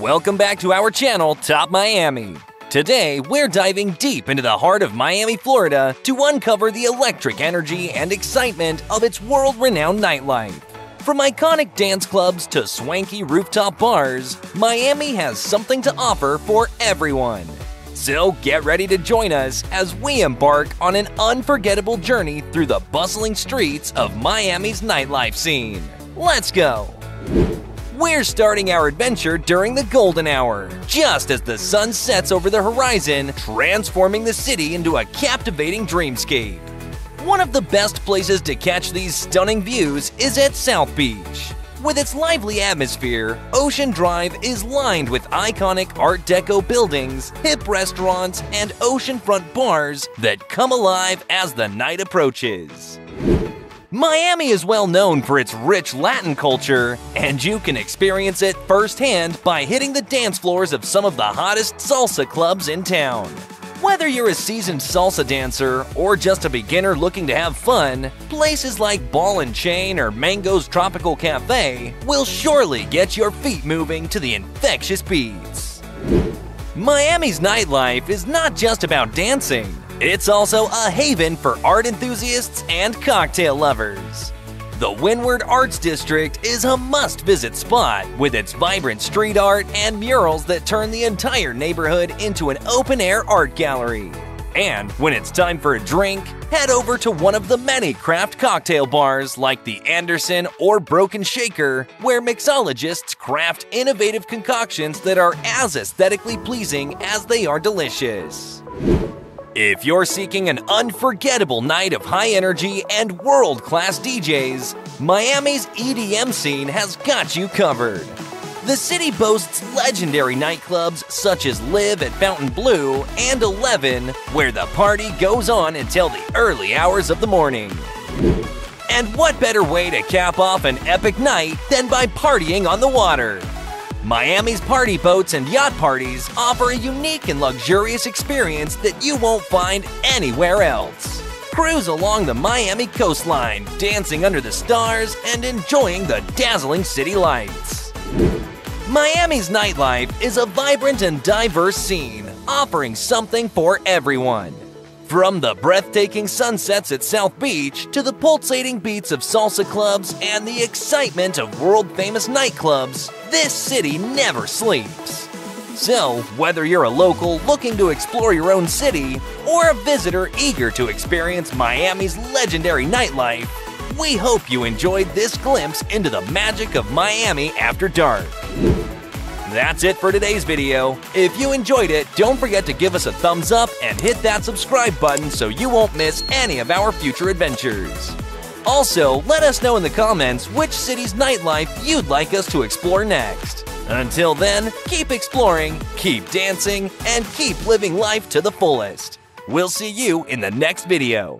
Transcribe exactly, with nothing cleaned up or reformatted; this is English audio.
Welcome back to our channel, Top Miami. Today, we're diving deep into the heart of Miami, Florida to uncover the electric energy and excitement of its world-renowned nightlife. From iconic dance clubs to swanky rooftop bars, Miami has something to offer for everyone. So get ready to join us as we embark on an unforgettable journey through the bustling streets of Miami's nightlife scene. Let's go! We're starting our adventure during the golden hour, just as the sun sets over the horizon, transforming the city into a captivating dreamscape. One of the best places to catch these stunning views is at South Beach. With its lively atmosphere, Ocean Drive is lined with iconic Art Deco buildings, hip restaurants, and oceanfront bars that come alive as the night approaches. Miami is well known for its rich Latin culture, and you can experience it firsthand by hitting the dance floors of some of the hottest salsa clubs in town. Whether you're a seasoned salsa dancer or just a beginner looking to have fun, places like Ball and Chain or Mango's Tropical Cafe will surely get your feet moving to the infectious beats. Miami's nightlife is not just about dancing. It's also a haven for art enthusiasts and cocktail lovers. The Wynwood Arts District is a must-visit spot with its vibrant street art and murals that turn the entire neighborhood into an open-air art gallery. And when it's time for a drink, head over to one of the many craft cocktail bars like The Anderson or Broken Shaker, where mixologists craft innovative concoctions that are as aesthetically pleasing as they are delicious. If you're seeking an unforgettable night of high energy and world-class D Js, Miami's E D M scene has got you covered. The city boasts legendary nightclubs such as L I V at Fontainebleau and Eleven, where the party goes on until the early hours of the morning. And what better way to cap off an epic night than by partying on the water? Miami's party boats and yacht parties offer a unique and luxurious experience that you won't find anywhere else. Cruise along the Miami coastline, dancing under the stars and enjoying the dazzling city lights. Miami's nightlife is a vibrant and diverse scene, offering something for everyone. From the breathtaking sunsets at South Beach to the pulsating beats of salsa clubs and the excitement of world-famous nightclubs, this city never sleeps. So, whether you're a local looking to explore your own city or a visitor eager to experience Miami's legendary nightlife, we hope you enjoyed this glimpse into the magic of Miami after dark. That's it for today's video. If you enjoyed it, don't forget to give us a thumbs up and hit that subscribe button so you won't miss any of our future adventures. Also, let us know in the comments which city's nightlife you'd like us to explore next. Until then, keep exploring, keep dancing, and keep living life to the fullest. We'll see you in the next video.